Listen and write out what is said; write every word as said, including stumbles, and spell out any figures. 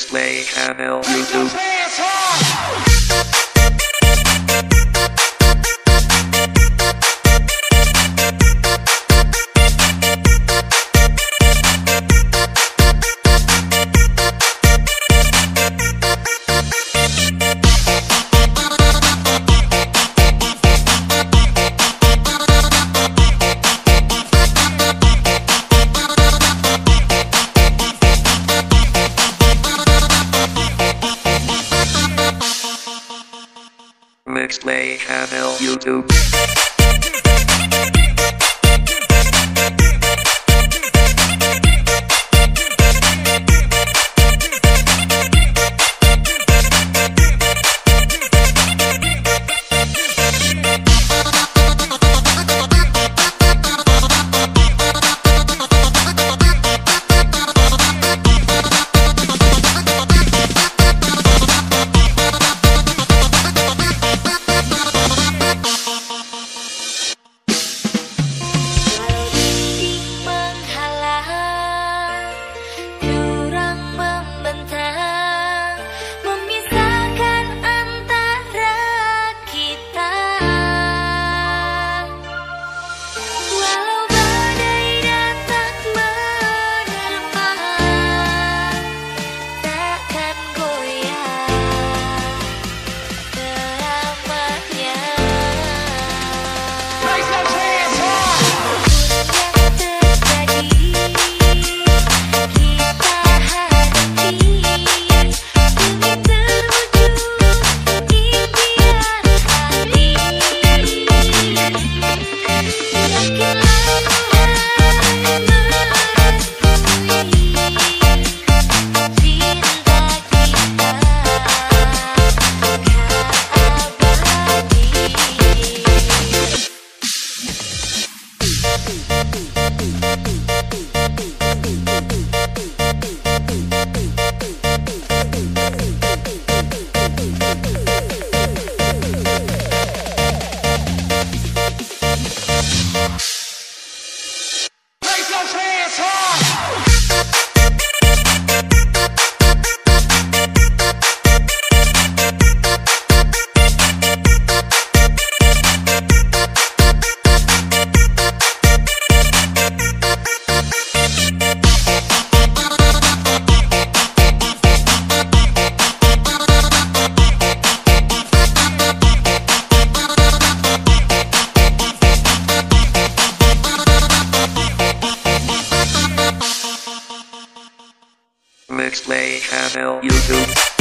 Display Channel YouTube. Mixplay channel YouTube. Mixplay channel YouTube.